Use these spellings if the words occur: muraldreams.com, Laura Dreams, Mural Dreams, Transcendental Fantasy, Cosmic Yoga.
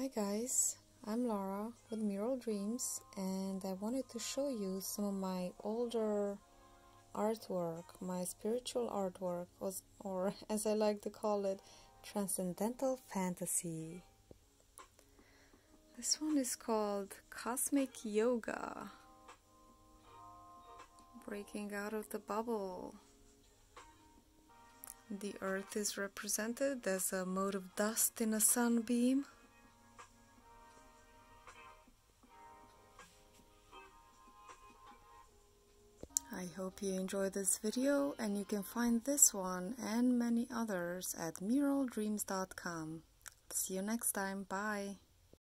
Hi guys, I'm Laura with Mural Dreams, and I wanted to show you some of my older artwork, my spiritual artwork, or as I like to call it, Transcendental Fantasy. This one is called Cosmic Yoga, breaking out of the bubble. The earth is represented as a mote of dust in a sunbeam. I hope you enjoy this video, and you can find this one and many others at muraldreams.com. See you next time. Bye!